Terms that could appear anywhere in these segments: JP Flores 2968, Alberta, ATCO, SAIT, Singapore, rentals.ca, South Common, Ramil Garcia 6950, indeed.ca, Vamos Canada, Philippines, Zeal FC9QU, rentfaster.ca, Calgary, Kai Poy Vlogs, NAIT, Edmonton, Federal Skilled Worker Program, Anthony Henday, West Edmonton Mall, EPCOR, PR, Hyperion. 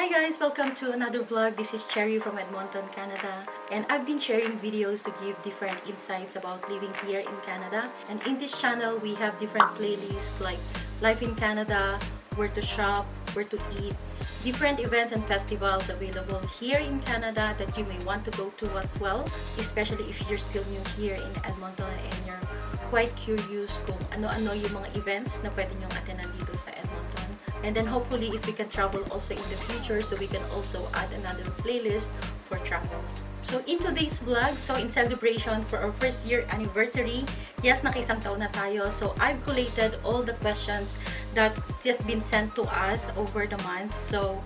Hi guys! Welcome to another vlog. This is Cherry from Edmonton, Canada, and I've been sharing videos to give different insights about living here in Canada. And in this channel, we have different playlists like Life in Canada, Where to Shop, Where to Eat, different events and festivals available here in Canada that you may want to go to as well, especially if you're still new here in Edmonton and you're quite curious kung ano-ano yung mga events na pwede nyong attendan dito sa Edmonton. And then hopefully if we can travel also in the future, so we can also add another playlist for travels. So in today's vlog, so in celebration for our first year anniversary, yes, naka-isang taon na tayo. So I've collated all the questions that just been sent to us over the month. So,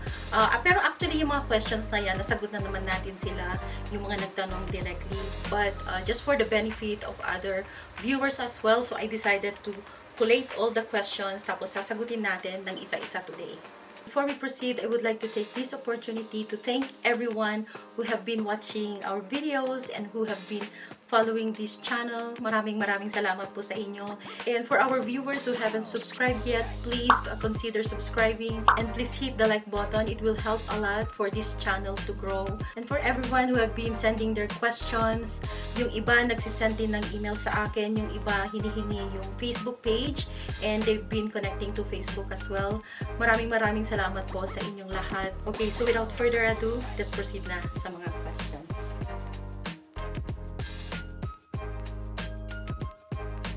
pero actually yung mga questions na yan, nasagot na naman natin sila, yung mga nagtanong directly. But just for the benefit of other viewers as well, so I decided to collate all the questions, tapos sasagutin natin ng isa-isa today. Before we proceed, I would like to take this opportunity to thank everyone who have been watching our videos and who have been following this channel. Maraming salamat po sa inyo. And for our viewers who haven't subscribed yet, please consider subscribing and please hit the like button. It will help a lot for this channel to grow. And for everyone who have been sending their questions, yung iba nagsisend din ng email sa akin, yung iba hinihingi yung Facebook page, and they've been connecting to Facebook as well. Maraming salamat po sa inyong lahat. Okay, so without further ado, let's proceed na sa mga questions.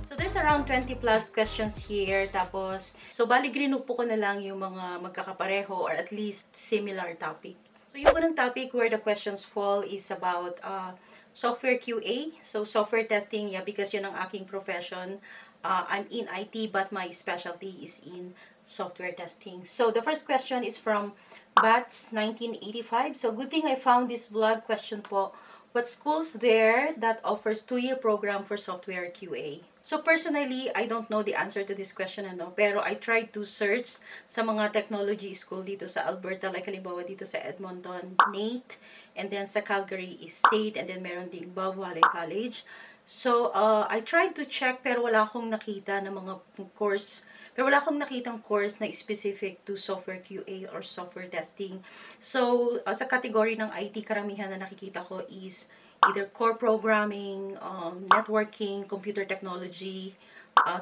So there's around 20 plus questions here. Tapos, so bali grinupo ko na lang yung mga magkakapareho or at least similar topic. So yung unang topic where the questions fall is about software QA, so software testing, yeah, because yun ang aking profession. I'm in IT, but my specialty is in software testing. So the first question is from BATS 1985. So good thing I found this vlog question po. What schools there that offers 2-year program for software QA? So personally, I don't know the answer to this question, pero I tried to search sa mga technology school dito sa Alberta, like halimbawa dito sa Edmonton, NAIT, and then sa Calgary is SAIT, and then meron ding Boardwalk College. So I tried to check, pero wala akong nakita ng mga course. Pero wala akong nakitang course na specific to software QA or software testing. So, sa category ng IT, karamihan na nakikita ko is either core programming, networking, computer technology,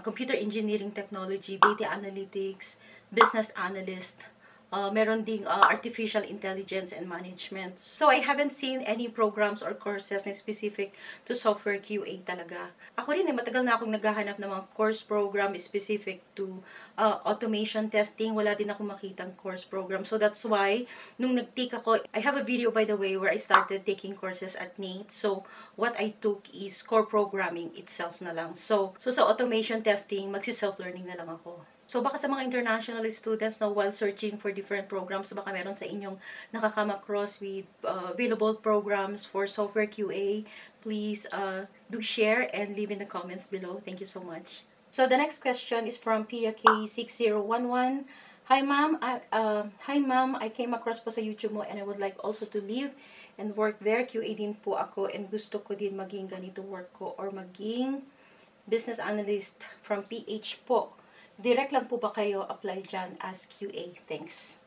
computer engineering technology, data analytics, business analyst. Meron ding artificial intelligence and management. So, I haven't seen any programs or courses na specific to software QA talaga. Ako rin, matagal na akong naghahanap ng mga course program specific to automation testing. Wala din akong makitang course program. So, that's why, nung nag-take ako, I have a video, by the way, where I started taking courses at NAIT. So, what I took is core programming itself na lang. So sa automation testing, magsi-self-learning na lang ako. So, baka sa mga international students, no, while searching for different programs, baka meron sa inyong nakakam across with available programs for software QA, please do share and leave in the comments below. Thank you so much. So, the next question is from PK 6011. Hi, ma'am. I came across po sa YouTube mo and I would like also to live and work there. QA din po ako and gusto ko din maging ganito work ko or maging business analyst from PH po. Direct lang po ba kayo apply dyan as QA? Thanks.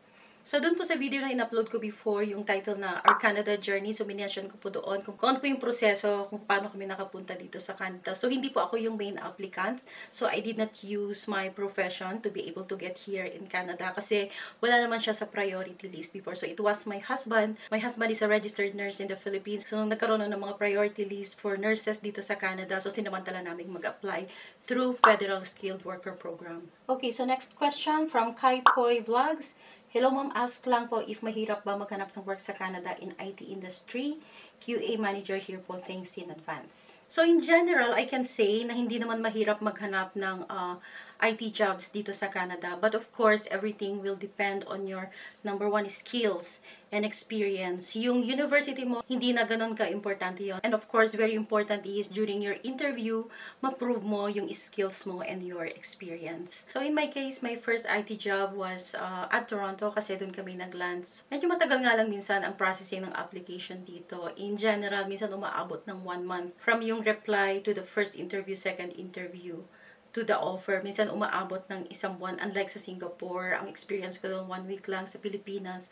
So, dun po sa video na in-upload ko before, yung title na Our Canada Journey. So, minention ko po doon kung ano po yung proseso, kung paano kami nakapunta dito sa Canada. So, hindi po ako yung main applicant. So, I did not use my profession to be able to get here in Canada kasi wala naman siya sa priority list before. So, it was my husband. My husband is a registered nurse in the Philippines. So, nung nagkaroon ng mga priority list for nurses dito sa Canada, so, sinamantala namin mag-apply through Federal Skilled Worker Program. Okay, so next question from Kai Poy Vlogs. Hello ma'am, ask lang po if mahirap ba maghanap ng work sa Canada in IT industry. QA manager here po, thanks in advance. So in general, I can say na hindi naman mahirap maghanap ng IT jobs dito sa Canada. But of course, everything will depend on your number one skills and experience. Yung university mo, hindi na ganun ka-importante yun. And of course, very important is during your interview, ma-prove mo yung skills mo and your experience. So in my case, my first IT job was at Toronto kasi doon kami nag-lunch. Medyo matagal nga lang minsan ang processing ng application dito. In general, minsan umaabot ng 1 month. From yung reply to the first interview, second interview, to the offer. Minsan umaabot ng 1 buwan. Unlike sa Singapore, ang experience ko doon 1 week lang. Sa Pilipinas,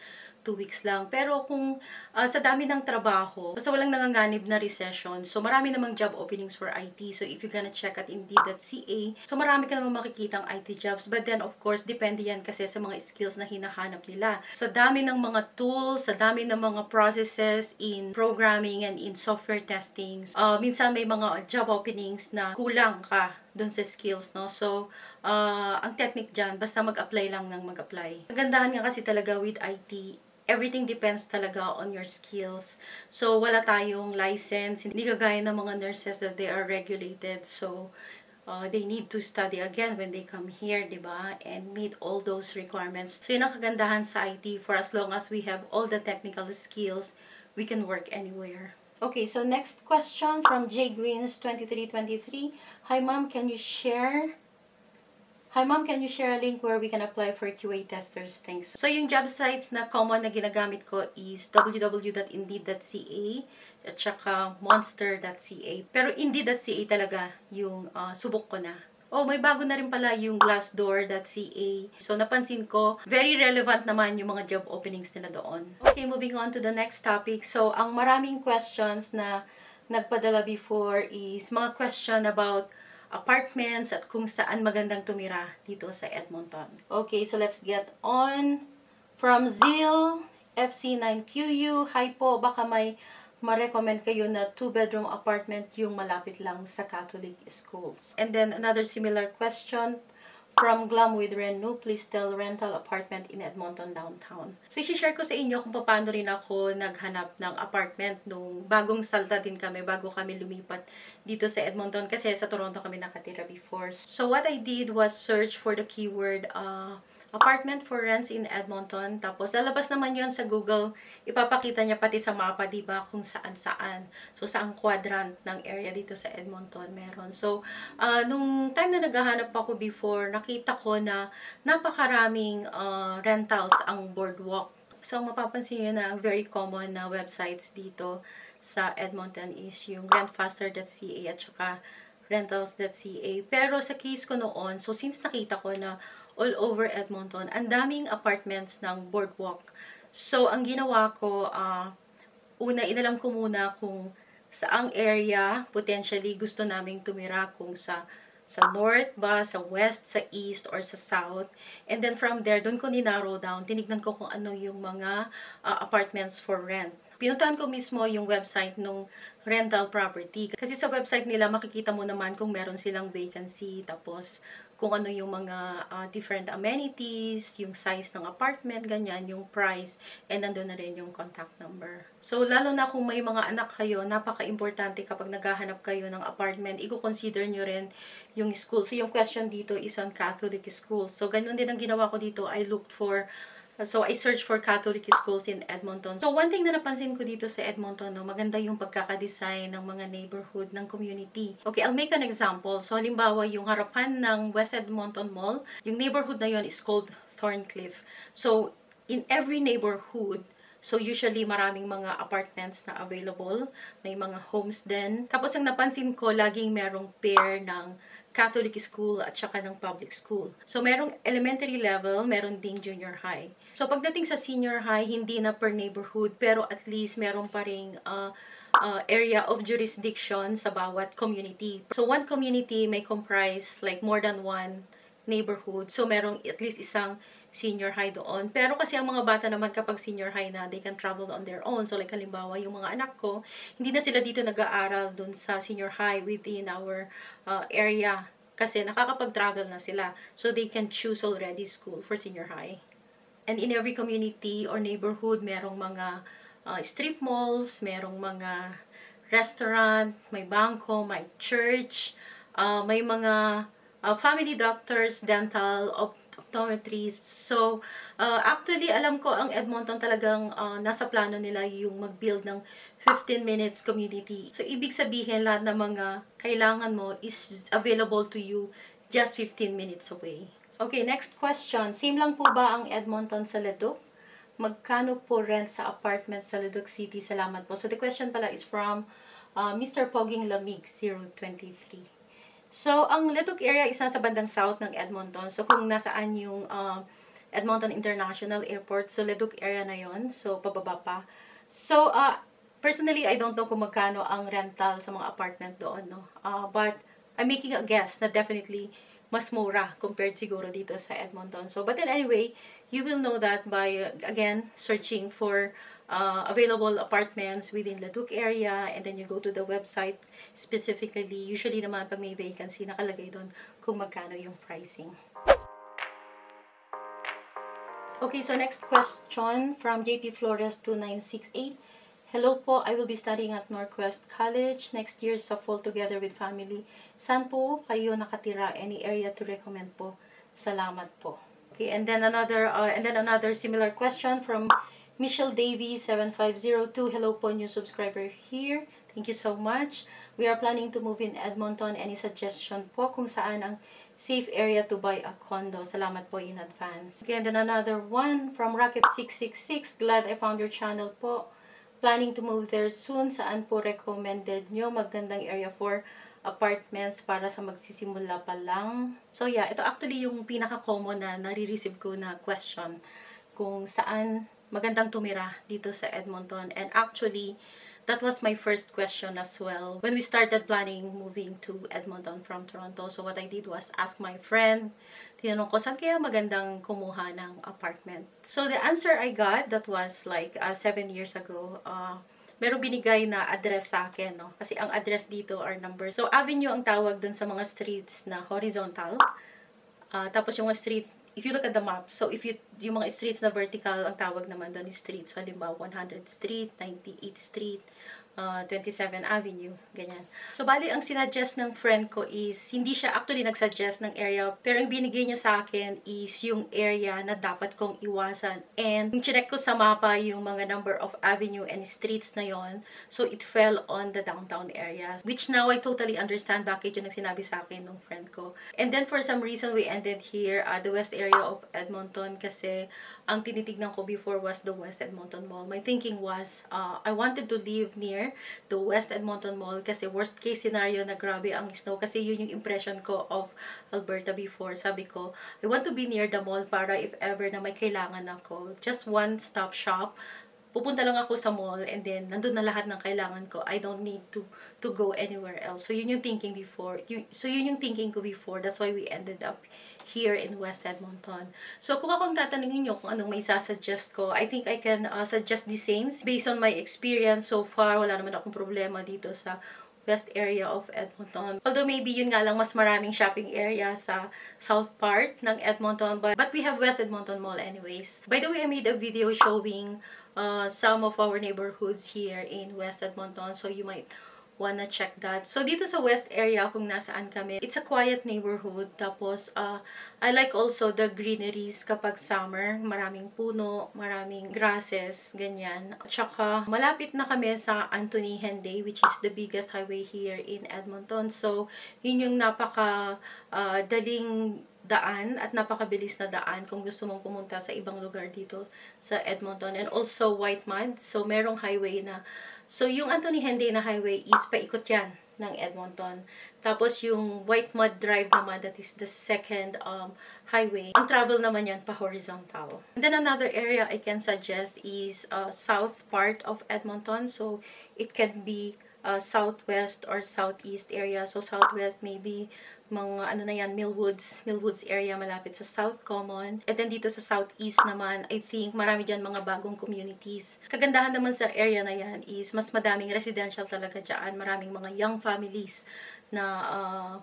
2 weeks lang. Pero kung sa dami ng trabaho, basta walang nanganganib na recession, so marami namang job openings for IT. So if you're gonna check at indeed.ca, so marami ka namang makikita ang IT jobs. But then of course, depende yan kasi sa mga skills na hinahanap nila. Sa dami ng mga tools, sa dami ng mga processes in programming and in software testing, minsan may mga job openings na kulang ka dun sa skills, no? So, ang technique dyan, basta mag-apply lang ng mag-apply. Ang gandahan nga kasi talaga with IT, everything depends talaga on your skills. So, wala tayong license, hindi kagaya ng mga nurses that they are regulated. So, they need to study again when they come here, diba? And meet all those requirements. So, yun ang kagandahan sa IT, for as long as we have all the technical skills, we can work anywhere. Okay, so next question from Jay Greens 2323. Hi ma'am, can you share a link where we can apply for QA testers? Thanks. So yung job sites na common na ginagamit ko is www.indeed.ca at saka monster.ca. Pero indeed.ca talaga yung subok ko na. Oh, may bago na rin pala yung glass door.ca. So, napansin ko, very relevant naman yung mga job openings nila doon. Okay, moving on to the next topic. So, ang maraming questions na nagpadala before is mga question about apartments at kung saan magandang tumira dito sa Edmonton. Okay, so let's get on. From Zeal FC9QU. Hi po, baka may ma-recommend kayo na 2-bedroom apartment yung malapit lang sa Catholic schools. And then another similar question from Glam with Renu. Please tell rental apartment in Edmonton downtown. So i-share ko sa inyo kung paano rin ako naghanap ng apartment nung bagong salta din kami, bago kami lumipat dito sa Edmonton kasi sa Toronto kami nakatira before. So what I did was search for the keyword apartment for rents in Edmonton. Tapos, lalabas naman yon sa Google. Ipapakita niya pati sa mapa, diba, kung saan-saan. So, saang quadrant ng area dito sa Edmonton meron. So, nung time na naghahanap ako before, nakita ko na napakaraming rentals ang Boardwalk. So, mapapansin nyo na ang very common na websites dito sa Edmonton is yung rentfaster.ca at saka rentals.ca. Pero, sa case ko noon, so, since nakita ko na all over Edmonton, ang daming apartments ng Boardwalk. So, ang ginawa ko, una, inalam ko muna kung saang area potentially gusto naming tumira, kung sa north ba, sa west, sa east, or sa south. And then from there, doon ko ninarrow down, tinignan ko kung ano yung mga apartments for rent. Pinuntahan ko mismo yung website ng rental property. Kasi sa website nila, makikita mo naman kung meron silang vacancy, tapos kung ano yung mga different amenities, yung size ng apartment, ganyan, yung price, and nandun na rin yung contact number. So, lalo na kung may mga anak kayo, napaka-importante kapag naghahanap kayo ng apartment, i-consider nyo rin yung school. So, yung question dito is on Catholic schools. So, ganun din ang ginawa ko dito. I searched for Catholic schools in Edmonton. So, one thing na napansin ko dito sa Edmonton, no, maganda yung pagkakadesign ng mga neighborhood, ng community. Okay, I'll make an example. So, halimbawa, yung harapan ng West Edmonton Mall, yung neighborhood na yun is called Thorncliffe. So, in every neighborhood, so, usually, maraming mga apartments na available. May mga homes din. Tapos, ang napansin ko, laging merong pair ng Catholic school at saka ng public school. So, merong elementary level, meron ding junior high. So, pagdating sa senior high, hindi na per neighborhood, pero at least meron pa rin area of jurisdiction sa bawat community. So, one community may comprise like more than one neighborhood. So, merong at least isang senior high doon. Pero kasi ang mga bata naman kapag senior high na, they can travel on their own. So like halimbawa, yung mga anak ko, hindi na sila dito nag-aaral doon sa senior high within our area kasi nakakapag-travel na sila. So they can choose already school for senior high. And in every community or neighborhood, merong mga strip malls, merong mga restaurant, may bangko, may church, may mga family doctors, dental, optometrists. So, actually, alam ko ang Edmonton talagang nasa plano nila yung mag-build ng 15 minutes community. So, ibig sabihin lahat ng mga kailangan mo is available to you just 15 minutes away. Okay, next question. Same lang po ba ang Edmonton sa Leduc? Magkano po rent sa apartment sa Leduc City? Salamat po. So, the question pala is from Mr. Poging Lamig 023. So, ang Leduc area is nasa bandang south ng Edmonton. So, kung nasaan yung Edmonton International Airport. So, Leduc area na yon. So, pababa pa. So, personally, I don't know kung magkano ang rental sa mga apartment doon, no? But, I'm making a guess na definitely mas mura compared siguro dito sa Edmonton. So, but then anyway, you will know that by, again, searching for available apartments within Leduc area, and then you go to the website specifically. Usually naman pag may vacancy, nakalagay doon kung magkano yung pricing. Okay, so next question from JP Flores 2968. Hello po, I will be studying at Northwest College next year sa fall together with family. Saan po kayo nakatira? Any area to recommend po? Salamat po. Okay, and then another similar question from Michelle Davy 7502. Hello po, new subscriber here. Thank you so much. We are planning to move in Edmonton. Any suggestion po kung saan ang safe area to buy a condo? Salamat po in advance. Okay, and then another one from Rocket 666. Glad I found your channel po. Planning to move there soon. Saan po recommended nyo? Magandang area for apartments para sa magsisimula pa lang. So yeah, ito actually yung pinaka-common na nare-receive ko na question kung saan magandang tumira dito sa Edmonton. And actually, that was my first question as well when we started planning moving to Edmonton from Toronto. So what I did was ask my friend, tinanong ko, saan kaya magandang kumuha ng apartment? So the answer I got, that was like 7 years ago, merong binigay na address sa akin, no? Kasi ang address dito are numbers. So avenue ang tawag dun sa mga streets na horizontal. Tapos yung mga streets, if you look at the map, so if you, yung mga streets na vertical, ang tawag naman doon is streets. So, halimbawa, 100th Street, 98th Street, 27th Avenue, ganyan. So, bali, ang sinuggest ng friend ko is, hindi siya actually nagsuggest ng area, pero yung binigay niya sa akin is yung area na dapat kong iwasan. And, yung chinek ko sa mapa, yung mga number of avenue and streets na yon, so it fell on the downtown areas, which now I totally understand bakit yun ang sinabi sa akin ng friend ko. And then, for some reason, we ended here at the west area of Edmonton kasi ang tinitignan ko before was the West Edmonton Mall. My thinking was, I wanted to live near the West Edmonton Mall kasi worst case scenario na grabe ang snow, kasi yun yung impression ko of Alberta before. Sabi ko, I want to be near the mall para if ever na may kailangan ako, just one stop shop. Pupunta lang ako sa mall and then nandun na lahat ng kailangan ko. I don't need to go anywhere else. So yun yung thinking before. That's why we ended up here in West Edmonton. So, kung akong tatanungin nyo kung anong may sasuggest ko, I think I can suggest the same based on my experience so far. Wala naman akong problema dito sa West area of Edmonton. Although maybe yun nga lang, mas maraming shopping area sa south part ng Edmonton. But we have West Edmonton Mall anyways. By the way, I made a video showing some of our neighborhoods here in West Edmonton. So, you might wanna check that. So, dito sa west area kung nasaan kami, it's a quiet neighborhood. Tapos, I like also the greeneries kapag summer. Maraming puno, maraming grasses, ganyan. Tsaka, malapit na kami sa Anthony Henday, which is the biggest highway here in Edmonton. So, yun yung napaka daling daan at napakabilis na daan kung gusto mong pumunta sa ibang lugar dito sa Edmonton. And also, white mud. So, merong highway na. So, yung Anthony Henday na highway is paikot yan ng Edmonton. Tapos, yung White Mud Drive naman, that is the second highway. Ang travel naman yan pa horizontal. And then, another area I can suggest is south part of Edmonton. So, it can be southwest or southeast area. So, southwest maybe mga ano na yan, Millwoods area malapit sa South Common. And then dito sa Southeast naman, I think marami dyan mga bagong communities. Kagandahan naman sa area na yan is mas madaming residential talaga dyan. Maraming mga young families na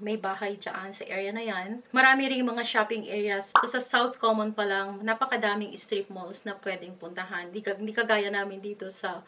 may bahay dyan sa area na yan. Marami rin mga shopping areas. So sa South Common pa lang, napakadaming strip malls na pwedeng puntahan. Hindi kagaya namin dito sa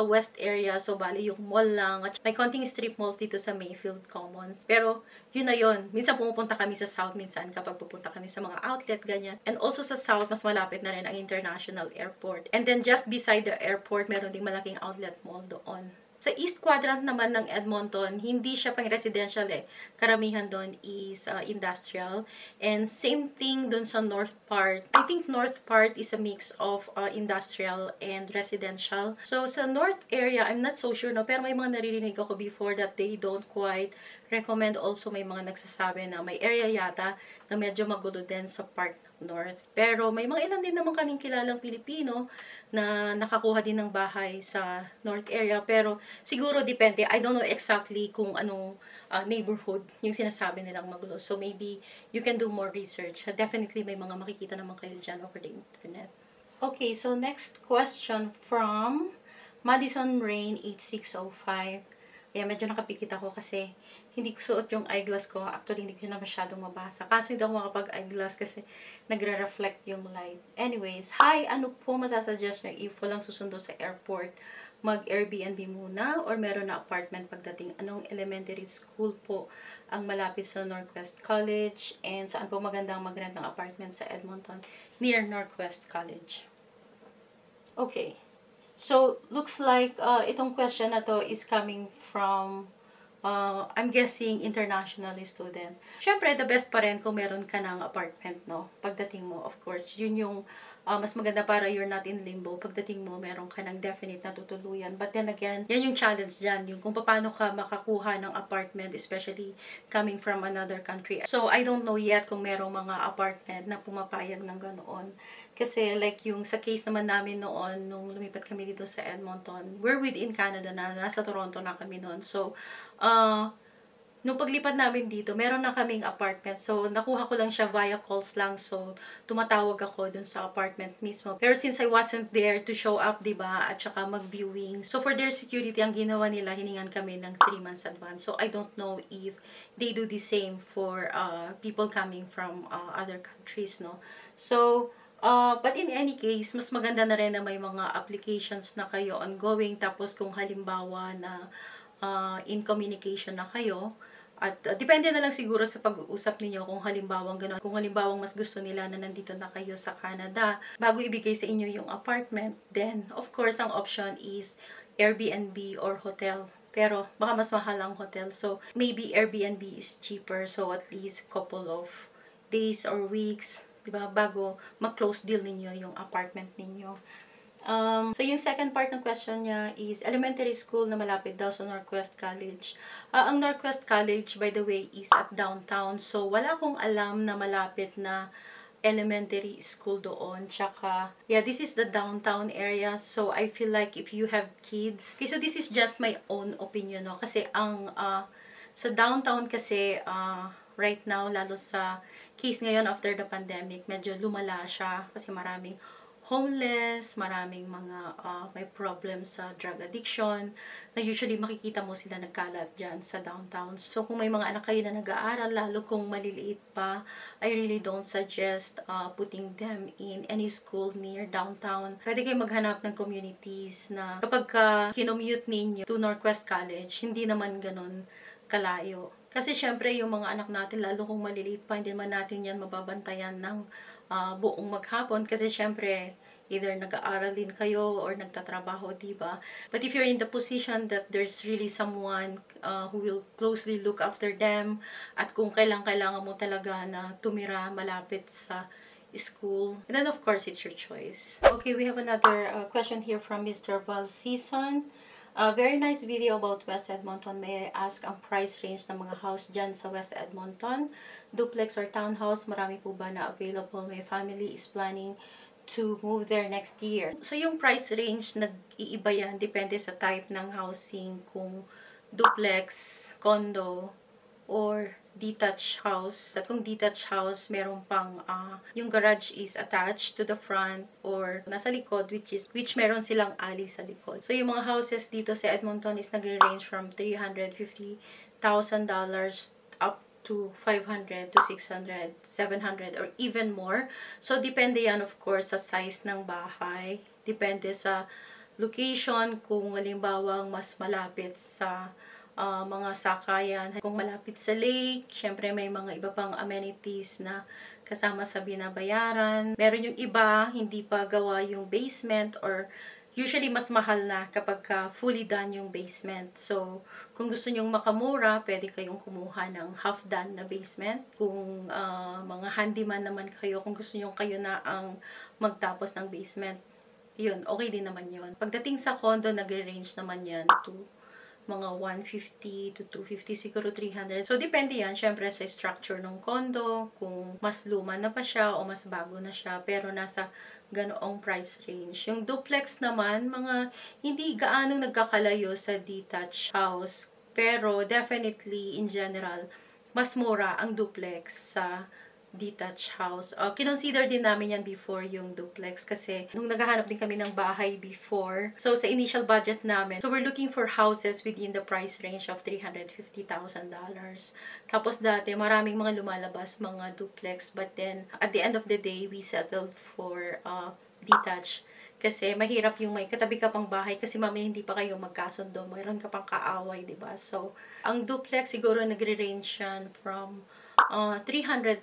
West area. So bali yung mall lang. At may konting strip malls dito sa Mayfield Commons. Pero yun na yun. Minsan pumupunta kami sa South, minsan kapag pupunta kami sa mga outlet, ganyan. And also sa South, mas malapit na rin ang International Airport. And then just beside the airport, meron ding malaking outlet mall doon. Sa East Quadrant naman ng Edmonton, hindi siya pang residential eh. Karamihan doon is industrial. And same thing doon sa North part. I think North part is a mix of industrial and residential. So sa North area, I'm not so sure, no? Pero may mga naririnig ako before that they don't quite recommend. Also may mga nagsasabi na may area yata na medyo magulo din sa part North. Pero may mga ilan din naman kaming kilalang Pilipino na nakakuha din ng bahay sa North area. Pero siguro depende. I don't know exactly kung anong neighborhood yung sinasabi nilang maglo. So maybe you can do more research. Definitely may mga makikita naman kayo dyan over the internet. Okay, so next question from Madison Rain 8605. Ayan, medyo nakapikit ako kasi hindi ko suot yung eyeglass ko. Actually, hindi ko na masyadong mabasa. Kaso hindi ako makapag-eyeglass kasi nagre-reflect yung light. Anyways, hi! Ano po masasuggest nyo if walang susundo sa airport? Mag-Airbnb muna or meron na apartment pagdating? Anong elementary school po ang malapit sa Northwest College? And saan po magandang mag-rent ng apartment sa Edmonton near Northwest College? Okay. So, looks like itong question na to is coming from, I'm guessing, international student. Siyempre, the best pa rin kung meron ka ng apartment, no? Pagdating mo, of course, yun yung mas maganda para you're not in limbo. Pagdating mo, meron ka ng definite na tutuluyan. But then again, yan yung challenge dyan. Yung kung paano ka makakuha ng apartment, especially coming from another country. So, I don't know yet kung merong mga apartment na pumapayag ng ganoon. Kasi like yung sa case naman namin noon, nung lumipat kami dito sa Edmonton, we're within Canada na, nasa Toronto na kami noon. So, nung paglipat namin dito, meron na kaming apartment. So, nakuha ko lang siya via calls lang. So, tumatawag ako dun sa apartment mismo. Pero since I wasn't there to show up, diba, at saka mag-viewing. So, for their security, ang ginawa nila, hiningan kami ng 3 months advance. So, I don't know if they do the same for people coming from other countries, no? So, but in any case, mas maganda na rin na may mga applications na kayo ongoing. Tapos, kung halimbawa na in communication na kayo, at depende na lang siguro sa pag-uusap ninyo kung halimbawang gano'n. Kung halimbawang mas gusto nila na nandito na kayo sa Canada bago ibigay sa inyo yung apartment, then of course ang option is Airbnb or hotel. Pero baka mas mahal ang hotel. So maybe Airbnb is cheaper, so at least couple of days or weeks, diba, bago mag-close deal ninyo yung apartment ninyo. So, yung second part ng question niya is elementary school na malapit daw sa Northwest College. Ang Northwest College, by the way, is at downtown. So, wala akong alam na malapit na elementary school doon. Tsaka, yeah, this is the downtown area. So, I feel like if you have kids... Okay, so this is just my own opinion, no? Kasi ang... sa downtown kasi, right now, lalo sa case ngayon after the pandemic, medyo lumala siya kasi maraming homeless, maraming mga may problems sa drug addiction, na usually makikita mo sila nagkalat dyan sa downtown. So, kung may mga anak kayo na nag-aaral, lalo kung maliliit pa, I really don't suggest putting them in any school near downtown. Pwede kayo maghanap ng communities na kapag kinomute ninyo to Northwest College, hindi naman ganun kalayo. Kasi syempre, yung mga anak natin, lalo kung maliliit pa, hindi naman natin yan mababantayan ng buong maghapon kasi syempre either nag-aaral din kayo or nagtatrabaho, diba? But if you're in the position that there's really someone who will closely look after them at kung kailangan mo talaga na tumira malapit sa school, and then of course it's your choice. Okay, we have another question here from Mr. Val Season. Very nice video about West Edmonton. May I ask ang price range ng mga house dyan sa West Edmonton? Duplex or townhouse, marami po ba na available? My family is planning to move there next year. So, yung price range, nag-iiba yan. Depende sa type ng housing, kung duplex, condo, or detached house. At kung detached house, meron pang yung garage is attached to the front or nasa likod, which meron silang alley sa likod. So, yung mga houses dito sa Edmonton is nag-range from $350,000 up to $500 to $600, $700, or even more. So, depende yan, of course, sa size ng bahay. Depende sa location, kung halimbawa mas malapit sa mga sakayan. Kung malapit sa lake, syempre may mga iba pang amenities na kasama sa binabayaran. Meron yung iba, hindi pa gawa yung basement or usually mas mahal na kapag fully done yung basement. So, kung gusto nyong makamura, pwede kayong kumuha ng half done na basement. Kung mga handyman naman kayo, kung gusto nyong kayo na ang magtapos ng basement, yun, okay din naman yun. Pagdating sa condo, nag-range naman yan to mga 150 to 250, siguro 300. So, depende yan, syempre, sa structure ng condo, kung mas luma na pa siya o mas bago na siya, pero nasa ganoong price range. Yung duplex naman, mga hindi gaanong nagkakalayo sa detached house, pero definitely, in general, mas mura ang duplex sa detached house. Kinonsider din namin yan before yung duplex kasi nung naghahanap din kami ng bahay before. So, sa initial budget namin, so we're looking for houses within the price range of $350,000. Tapos dati, maraming mga lumalabas, mga duplex. But then, at the end of the day, we settled for detached. Kasi mahirap yung may katabi ka pang bahay kasi mamaya hindi pa kayo magkasundo. Mayroon ka pang kaaway, diba? So, ang duplex siguro nagre-range yan from 300,000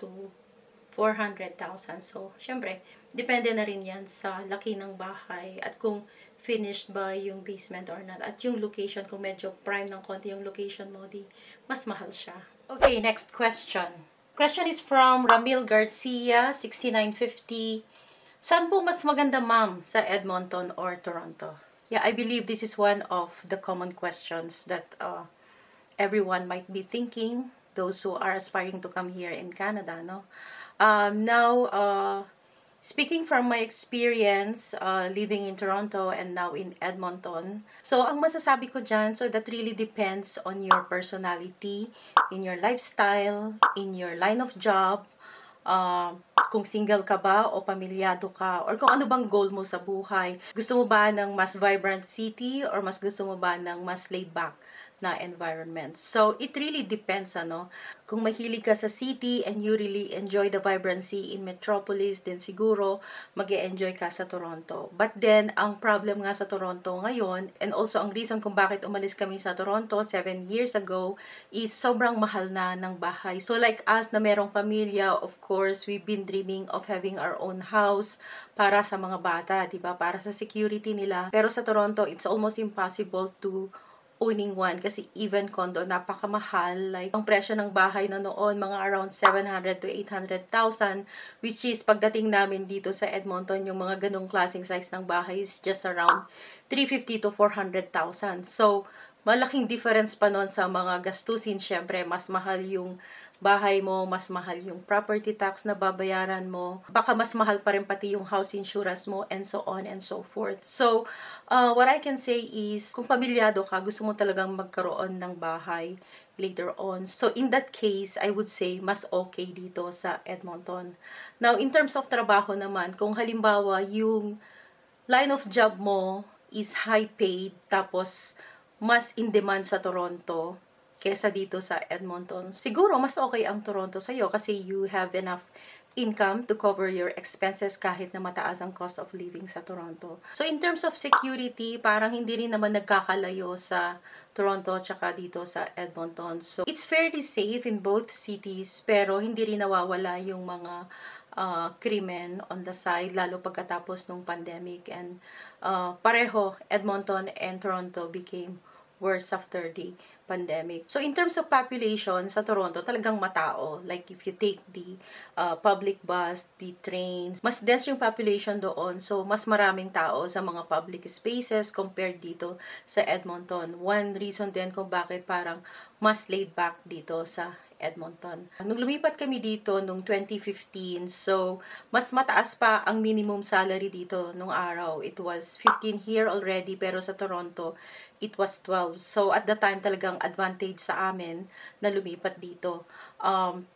to 400,000. So, syempre, depende na rin yan sa laki ng bahay at kung finished ba yung basement or not. At yung location, kung medyo prime ng konti yung location mo, di mas mahal siya. Okay, next question. Question is from Ramil Garcia, 6950. Saan po mas maganda, ma'am? Sa Edmonton or Toronto? Yeah, I believe this is one of the common questions that everyone might be thinking. Those who are aspiring to come here in Canada, no? Now, speaking from my experience living in Toronto and now in Edmonton, so ang masasabi ko dyan, so that really depends on your personality, in your lifestyle, in your line of job, kung single ka ba o pamilyado ka, or kung ano bang goal mo sa buhay. Gusto mo ba ng mas vibrant city or mas gusto mo ba ng mas laid back na environment? So, it really depends, ano. Kung mahilig ka sa city and you really enjoy the vibrancy in metropolis, then siguro mag-e-enjoy ka sa Toronto. But then, ang problem nga sa Toronto ngayon, and also ang reason kung bakit umalis kami sa Toronto 7 years ago, is sobrang mahal na ng bahay. So, like us na merong pamilya, of course, we've been dreaming of having our own house para sa mga bata, diba? Para sa security nila. Pero sa Toronto, it's almost impossible to owning one kasi even condo napakamahal, like ang presyo ng bahay na noon mga around 700 to 800,000, which is pagdating namin dito sa Edmonton yung mga ganong klaseng size ng bahay is just around 350 to 400,000. So malaking difference pa noon sa mga gastusin. Syempre mas mahal yung bahay mo, mas mahal yung property tax na babayaran mo, baka mas mahal pa rin pati yung house insurance mo, and so on and so forth. So, what I can say is, kung pamilyado ka, gusto mo talagang magkaroon ng bahay later on. So, in that case, I would say, mas okay dito sa Edmonton. Now, in terms of trabaho naman, kung halimbawa yung line of job mo is high paid, tapos mas in demand sa Toronto, kesa dito sa Edmonton, siguro mas okay ang Toronto sa'yo kasi you have enough income to cover your expenses kahit na mataas ang cost of living sa Toronto. So, in terms of security, parang hindi rin naman nagkakalayo sa Toronto tsaka dito sa Edmonton. So, it's fairly safe in both cities pero hindi rin nawawala yung mga krimen on the side, lalo pagkatapos ng pandemic. And pareho, Edmonton and Toronto became worse after the pandemic. So, in terms of population, sa Toronto, talagang matao. Like, if you take the public bus, the trains, mas dense yung population doon. So, mas maraming tao sa mga public spaces compared dito sa Edmonton. One reason din kung bakit parang mas laid back dito sa Edmonton. Nung lumipat kami dito nung 2015, so mas mataas pa ang minimum salary dito nung araw. It was 15 here already, pero sa Toronto, it was 12. So, at the time, talagang advantage sa amin na lumipat dito.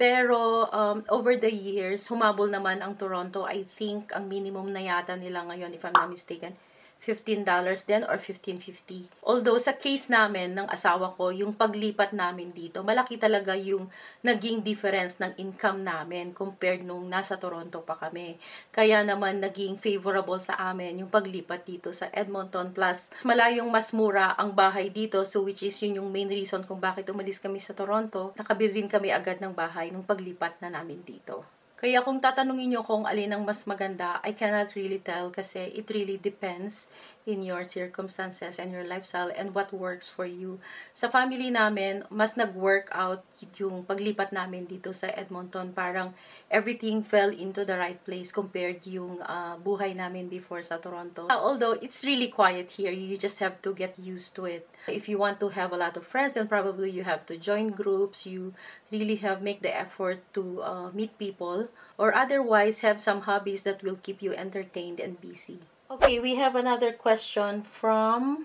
Pero, over the years, humabol naman ang Toronto. I think, ang minimum na yata nila ngayon, if I'm not mistaken, $15 then or $15.50. Although, sa case namin ng asawa ko, yung paglipat namin dito, malaki talaga yung naging difference ng income namin compared nung nasa Toronto pa kami. Kaya naman, naging favorable sa amin yung paglipat dito sa Edmonton. Plus, malayong mas mura ang bahay dito. So, which is yun yung main reason kung bakit umalis kami sa Toronto. Nakabili rin kami agad ng bahay nung paglipat na namin dito. Kaya kung tatanungin nyo kung alin ang mas maganda, I cannot really tell kasi it really depends in your circumstances and your lifestyle and what works for you. Sa family namin, mas nag-work out yung paglipat namin dito sa Edmonton. Parang everything fell into the right place compared yung buhay namin before sa Toronto. Although it's really quiet here, you just have to get used to it. If you want to have a lot of friends, then probably you have to join groups. You really have make the effort to meet people. Or otherwise have some hobbies that will keep you entertained and busy. Okay, we have another question from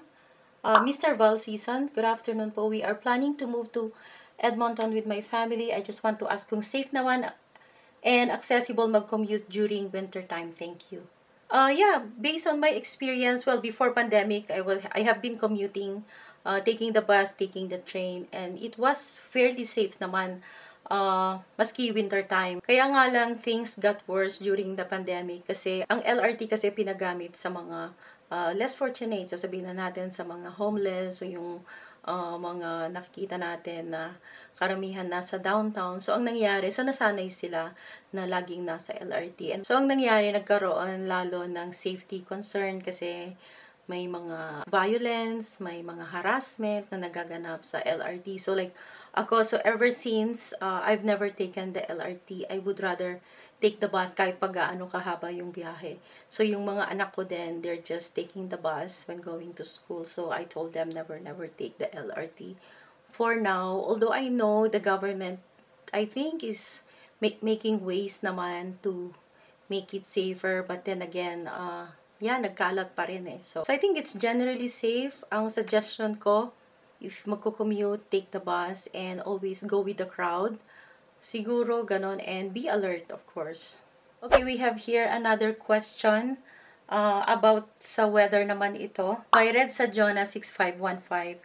Mr. Val Season. Good afternoon po. We are planning to move to Edmonton with my family. I just want to ask kung safe naman and accessible mag-commute during winter time. Thank you. Yeah, based on my experience, well, before pandemic, I have been commuting, taking the bus, taking the train, and it was fairly safe naman. Maski winter time. Kaya nga lang things got worse during the pandemic kasi ang LRT kasi pinagamit sa mga less fortunate, sasabihin na natin sa mga homeless, so yung mga nakikita natin na karamihan nasa downtown. So ang nangyari, so nasanay sila na laging nasa LRT. And so ang nangyari, nagkaroon lalo ng safety concern kasi may mga violence, may mga harassment na nagaganap sa LRT. So like ako, so ever since I've never taken the LRT, I would rather take the bus kahit pag gaano kahaba yung biyahe. So yung mga anak ko din, they're just taking the bus when going to school. So I told them never take the LRT for now. Although I know the government, I think, is making ways naman to make it safer. But then again, yeah, nagkalat pa rin eh. So I think it's generally safe. Ang suggestion ko, if magko-commute, take the bus and always go with the crowd. Siguro ganon, and be alert, of course. Okay, we have here another question about sa weather naman ito. I read sa Jonah 6515.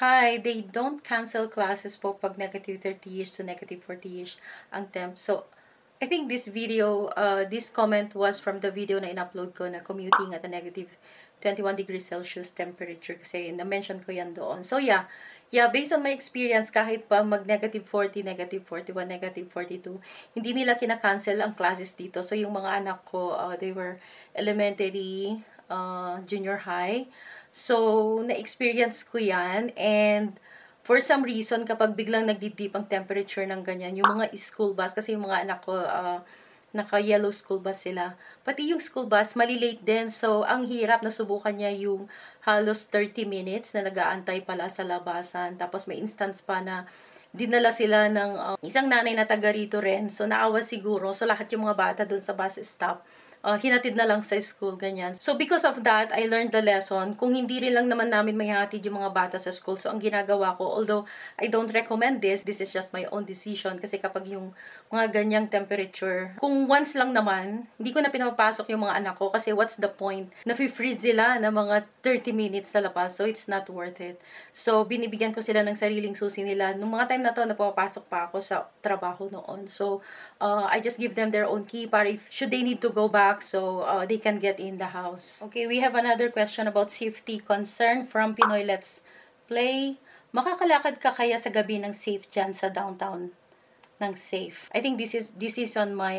Hi, they don't cancel classes po pag negative 30-ish to negative 40-ish ang temp. So, I think this video, this comment was from the video na in-upload ko na commuting at a negative 21 degrees Celsius temperature kasi na-mention ko yan doon. So yeah, based on my experience, kahit pa mag negative 40, negative 41, negative 42, hindi nila kinakancel ang classes dito. So yung mga anak ko, they were elementary, junior high. So na-experience ko yan, and for some reason, kapag biglang nagdi-dip ang temperature ng ganyan, yung mga school bus, kasi yung mga anak ko, naka-yellow school bus sila. Pati yung school bus, malilate din. So, ang hirap, nasubukan niya yung halos 30 minutes na nag-aantay pala sa labasan. Tapos, may instance pa na dinala sila ng isang nanay na taga rito rin. So, naawa siguro. So, lahat yung mga bata dun sa bus stop, hinatid na lang sa school, ganyan. So, because of that, I learned the lesson. Kung hindi rin lang naman namin may hatid yung mga bata sa school, so ang ginagawa ko, although I don't recommend this is just my own decision, kasi kapag yung mga ganyang temperature, kung once lang naman, hindi ko na pinapapasok yung mga anak ko, kasi what's the point? Nafi-freeze sila na mga 30 minutes sa labas, so it's not worth it. So, binibigyan ko sila ng sariling susi nila. Nung mga time na to, napapasok pa ako sa trabaho noon. So, I just give them their own key para if should they need to go back, so they can get in the house. Okay, we have another question about safety concern from Pinoy Let's Play. Makakalakad ka kaya sa gabi ng safe dyan sa downtown ng safe? I think this is on my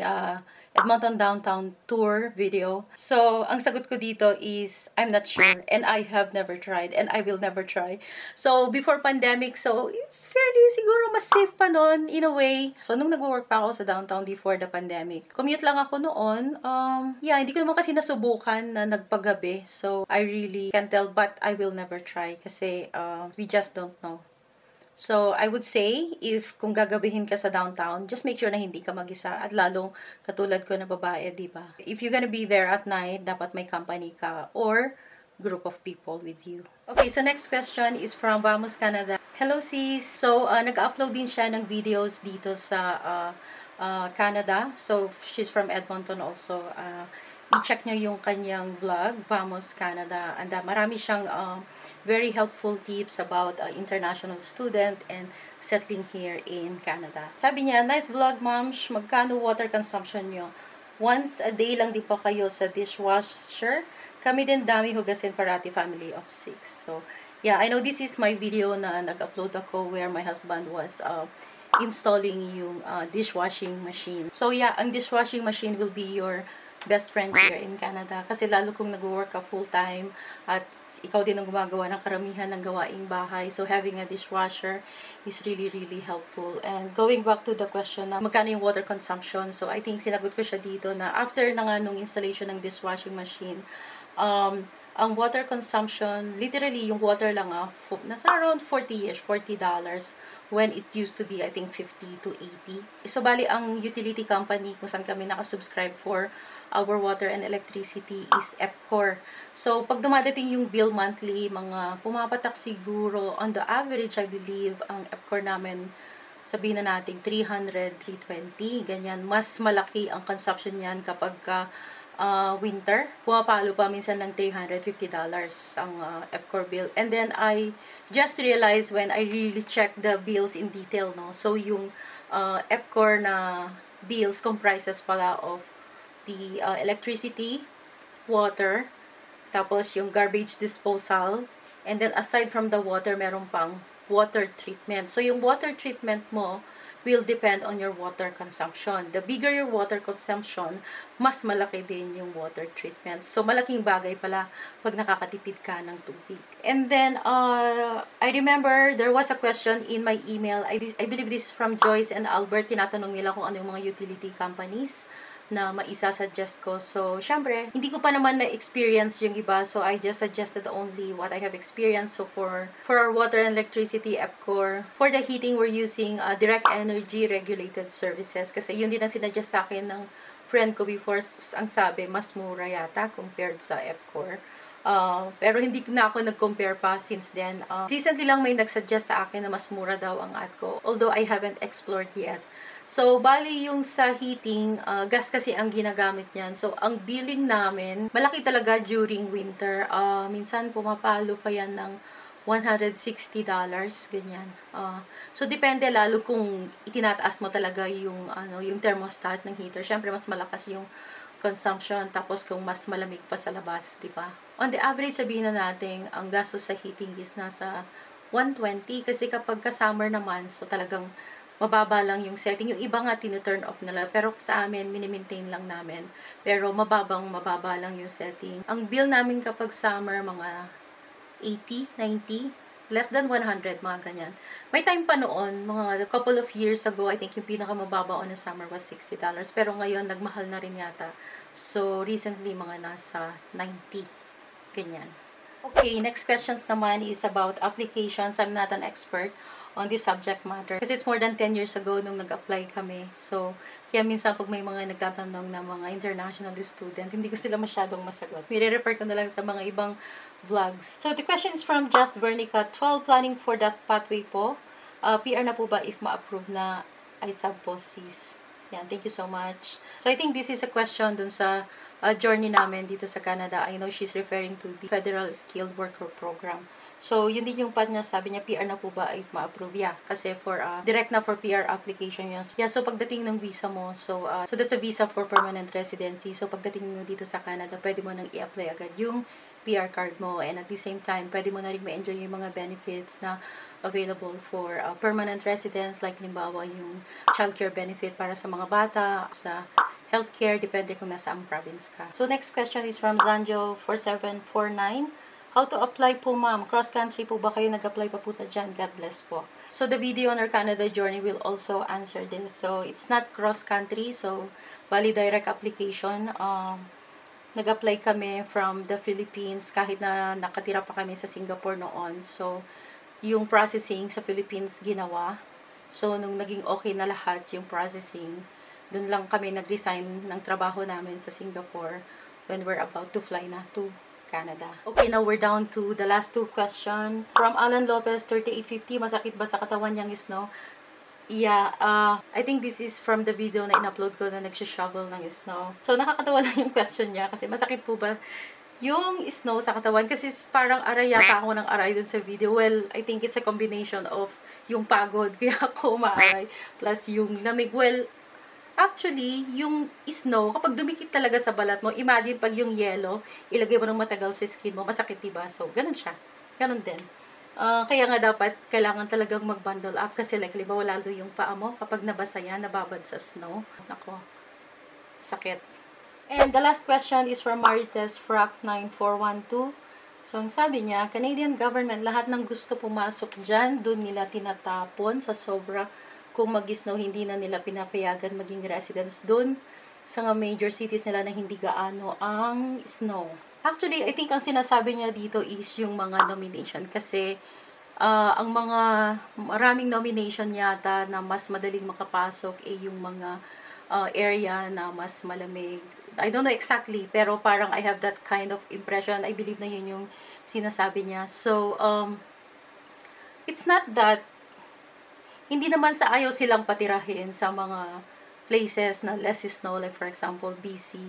Edmonton downtown tour video. So, ang sagot ko dito is I'm not sure, and I have never tried, and I will never try. So, before pandemic, so it's fairly siguro mas safe pa noon in a way. So, nung nag-work pa ako sa downtown before the pandemic, commute lang ako noon. Yeah, hindi ko naman kasi nasubukan na nagpagabi. So, I really can't tell, but I will never try kasi we just don't know. So, I would say, if kung gagabihin ka sa downtown, just make sure na hindi ka mag-isa. At lalong katulad ko na babae, diba? If you're gonna be there at night, dapat may company ka or group of people with you. Okay, so next question is from Vamos Canada. Hello sis! So, nag-upload din siya ng videos dito sa Canada. So, she's from Edmonton also. I-check nyo yung kanyang vlog, Vamos Canada. And marami siyang very helpful tips about international student and settling here in Canada. Sabi niya, nice vlog, ma'am. Magkano water consumption nyo? Once a day lang din po kayo sa dishwasher. Kami din dami hugasin parati, family of 6. So, yeah, I know this is my video na nag-upload ako where my husband was installing yung dishwashing machine. So yeah, ang dishwashing machine will be your best friend here in Canada. Kasi lalo kung nag-work ka full-time at ikaw din ang gumagawa ng karamihan ng gawaing bahay. So, having a dishwasher is really, really helpful. And going back to the question na magkano yung water consumption. So, I think sinagot ko siya dito na after na nga nung installation ng dishwashing machine, ang water consumption, literally yung water lang nasa around $40 when it used to be, I think, $50 to $80. So, bali, ang utility company kung saan kami nakasubscribe for our water and electricity is EPCOR. So, pag dumadating yung bill monthly, mga pumapatak siguro, on the average, I believe, ang EPCOR namin, sabihin na natin, 300, 320, ganyan. Mas malaki ang consumption yan kapag winter, pumapalo pa minsan ng $350 ang EPCOR bill. And then, I just realized when I really checked the bills in detail, no? So, yung EPCOR na bills comprises pala of the electricity, water, tapos yung garbage disposal, and then aside from the water, meron pang water treatment. So, yung water treatment mo will depend on your water consumption. The bigger your water consumption, mas malaki din yung water treatment. So, malaking bagay pala pag nakakatipid ka ng tubig. And then, I remember there was a question in my email. I believe this is from Joyce and Albert. Tinatanong nila kung ano yung mga utility companies na maisasuggest ko. So, syempre, hindi ko pa naman na-experience yung iba. So, I just suggested only what I have experienced. So, for our water and electricity, EPCOR. For the heating, we're using direct energy regulated services. Kasi yun din ang sinadjust sa akin ng friend ko before. Ang sabi, mas mura yata compared sa EPCOR. Pero hindi na ako nag-compare pa since then. Recently lang may nagsuggest sa akin na mas mura daw ang ATCO. Although, I haven't explored yet. So, bali yung sa heating, gas kasi ang ginagamit niyan. So, ang billing namin, malaki talaga during winter. Minsan, pumapalo pa yan ng $160, ganyan. So, depende lalo kung itinataas mo talaga yung, yung thermostat ng heater. Siyempre, mas malakas yung consumption. Tapos, kung mas malamig pa sa labas, di ba? On the average, sabihin na natin, ang gastos sa heating is nasa $120. Kasi kapag ka-summer naman, so talagang mababa lang yung setting. Yung iba nga, tinu-turn off nila. Pero sa amin, minimaintain lang namin. Pero mababa lang yung setting. Ang bill namin kapag summer, mga 80, 90, less than 100, mga ganyan. May time pa noon, mga couple of years ago, I think yung pinakamababa on the summer was $60. Pero ngayon, nagmahal na rin yata. So, recently, mga nasa 90. Ganyan. Okay, next questions naman is about applications. I'm not an expert on this subject matter. Kasi it's more than 10 years ago nung nag-apply kami. So, kaya minsan pag may mga nagtatanong na mga international student, hindi ko sila masyadong masagot. Nire-refer ko na lang sa mga ibang vlogs. So, the question is from Just Vernica, 12 planning for that pathway po. PR na po ba if ma-approve na ISAB po, sis? Yan, thank you so much. So, I think this is a question dun sa journey namin dito sa Canada. I know she's referring to the Federal Skilled Worker Program. So, yun din yung part niya, sabi niya, PR na po ba if ma-approve? Yeah, kasi for, direct na for PR application yun. Yeah, so pagdating ng visa mo, so that's a visa for permanent residency. So, pagdating mo dito sa Canada, pwede mo nang i-apply agad yung PR card mo. And at the same time, pwede mo na rin ma-enjoy yung mga benefits na available for permanent residents. Like, limbawa, yung childcare benefit para sa mga bata, sa healthcare, depende kung nasa ang province ka. So, next question is from Zanjo 4749. How to apply po, ma'am? Cross-country po ba kayo nag-apply papunta dyan? God bless po. So, the video on our Canada journey will also answer this. So, it's not cross-country. So, bali direct application. Nag-apply kami from the Philippines kahit na nakatira pa kami sa Singapore noon. So, yung processing sa Philippines ginawa. So, nung naging okay na lahat yung processing, dun lang kami nag-resign ng trabaho namin sa Singapore when we're about to fly na to Canada. Okay, now we're down to the last two questions. From Alan Lopez, 3850, masakit ba sa katawan niyang snow? Yeah, I think this is from the video na in-upload ko na nagsishovel ng snow. So, nakakatawa lang yung question niya kasi masakit po ba yung snow sa katawan? Kasi parang aray yata ako ng aray dun sa video. Well, I think it's a combination of yung pagod kaya ako umaaray plus yung lamig. Well, actually, yung snow, kapag dumikit talaga sa balat mo, imagine pag yung yellow, ilagay mo ng matagal sa skin mo, masakit diba? So, ganun siya. Ganun din. Kaya nga dapat, kailangan talagang mag-bundle up kasi like, liba, lalo yung paa mo, kapag nabasa yan, nababad sa snow. Nako, sakit. And the last question is from Marites Frac 9412. So, ang sabi niya, Canadian government, lahat ng gusto pumasok dyan, dun nila tinatapon sa sobra. Kung mag-snow, hindi na nila pinapayagan maging residents dun sa mga major cities nila na hindi gaano ang snow. Actually, I think ang sinasabi niya dito is yung mga nomination kasi ang mga maraming nomination yata na mas madaling makapasok ay yung mga area na mas malamig. I don't know exactly, pero parang I have that kind of impression. I believe na yun yung sinasabi niya. So, it's not that hindi naman sa ayaw silang patirahin sa mga places na less snow, like for example, BC.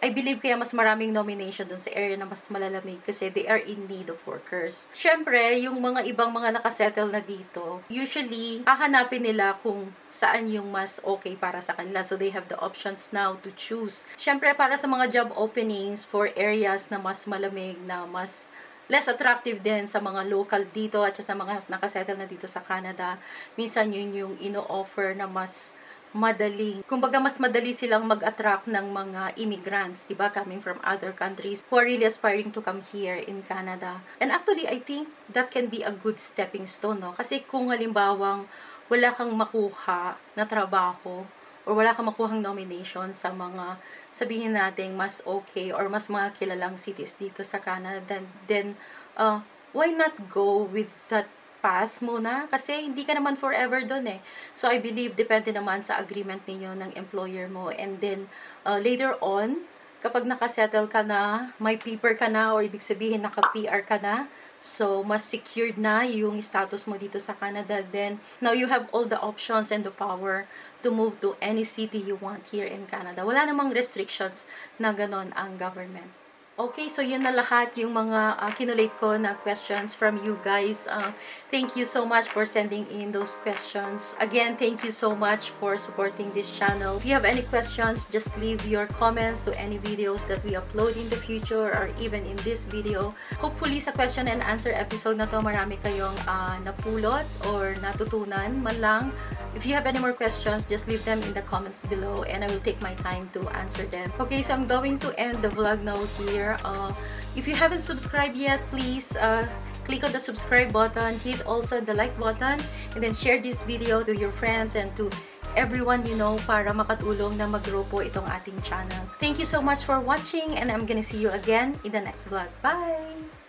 I believe kaya mas maraming nomination dun sa area na mas malalamig kasi they are in need of workers. Siyempre, yung mga ibang mga nakasettle na dito, usually, hahanapin nila kung saan yung mas okay para sa kanila. So, they have the options now to choose. Siyempre, para sa mga job openings for areas na mas malamig, na mas less attractive din sa mga local dito at sa mga nakasettle na dito sa Canada, minsan yun yung ino-offer na mas madali. Kumbaga, mas madali silang mag-attract ng mga immigrants, diba, coming from other countries who are really aspiring to come here in Canada. And actually, I think that can be a good stepping stone, no? Kasi kung halimbawang wala kang makuha na trabaho or wala kang makuhang nomination sa mga, sabihin natin, mas okay or mas mga kilalang cities dito sa Canada, then why not go with that path muna, kasi hindi ka naman forever dun eh. So, I believe depende naman sa agreement ninyo ng employer mo, and then, later on, kapag nakasettle ka na, may paper ka na, or ibig sabihin, naka-PR ka na, so, mas secured na yung status mo dito sa Canada, then, now you have all the options and the power to move to any city you want here in Canada. Wala namang restrictions na ganon ang government. Okay, so yun na lahat yung mga kinulate ko na questions from you guys. Thank you so much for sending in those questions. Again, thank you so much for supporting this channel. If you have any questions, just leave your comments to any videos that we upload in the future or even in this video. Hopefully, sa question and answer episode na to, marami kayong napulot or natutunan man lang. If you have any more questions, just leave them in the comments below and I will take my time to answer them. Okay, so I'm going to end the vlog now here. If you haven't subscribed yet, please click on the subscribe button, hit also the like button, and then share this video to your friends and to everyone you know para makatulong na mag-grow po itong ating channel. Thank you so much for watching and I'm gonna see you again in the next vlog. Bye!